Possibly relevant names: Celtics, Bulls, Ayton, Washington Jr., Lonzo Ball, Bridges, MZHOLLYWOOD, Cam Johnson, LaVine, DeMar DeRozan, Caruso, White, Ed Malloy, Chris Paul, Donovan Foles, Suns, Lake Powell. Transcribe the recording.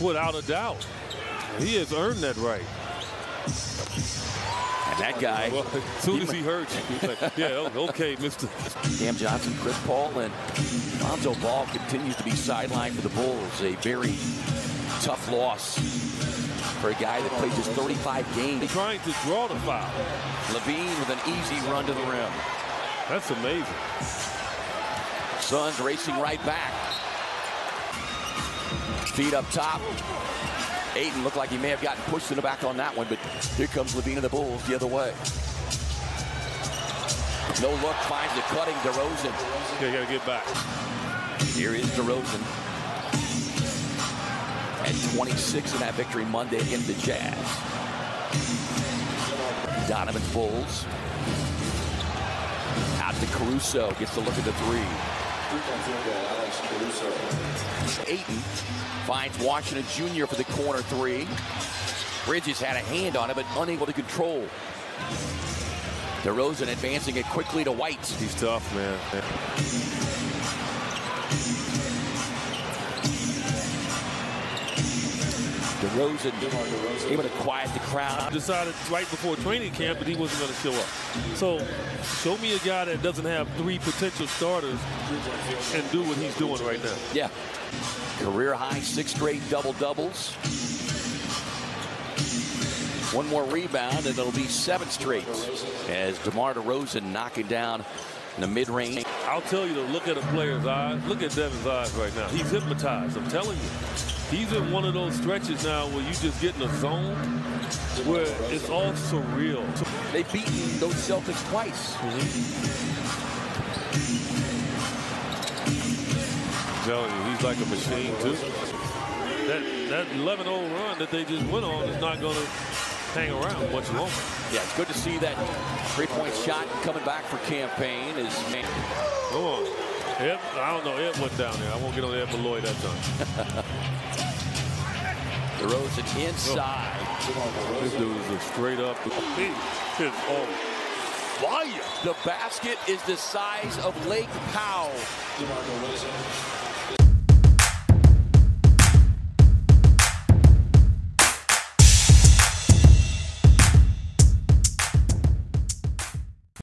without a doubt. He has earned that right. And that guy. Well, as soon as he heard you, he's like, yeah, okay, Mr. Cam Johnson, Chris Paul, and Lonzo Ball continues to be sidelined for the Bulls. A very tough loss for a guy that played just 35 games. He's trying to draw the foul. LaVine with an easy run to the rim. That's amazing. Suns racing right back. Feet up top. Ayton looked like he may have gotten pushed in the back on that one, but here comes LaVine and the Bulls the other way. No look, finds the cutting DeRozan. Okay, gotta get back. Here is DeRozan. At 26 in that victory Monday against the Jazz. Donovan Foles. Out to Caruso, gets a look at the three. Ayton finds Washington Jr. for the corner three. Bridges had a hand on it, but unable to control. DeRozan advancing it quickly to White. He's tough, man. DeRozan able to quiet the crowd. Decided right before training camp that he wasn't going to show up. So show me a guy that doesn't have three potential starters and do what he's doing right now. Yeah. Career high, 6 straight double-doubles. One more rebound, and it'll be 7 straight as DeMar DeRozan knocking down in the mid-range. I'll tell you to look at a player's eyes. Look at Devin's eyes right now. He's hypnotized, I'm telling you. He's in one of those stretches now where you just get in a zone where it's all surreal. They've beaten those Celtics twice. I'm telling you, he's like a machine, too. That 11-0 run that they just went on is not going to hang around much longer. Yeah, it's good to see that three-point shot coming back for campaign. Come on. Ed, I don't know. Ed went down there. I won't get on Ed Malloy that time. DeRozan inside. Oh, this dude is straight up. He is on fire. The basket is the size of Lake Powell.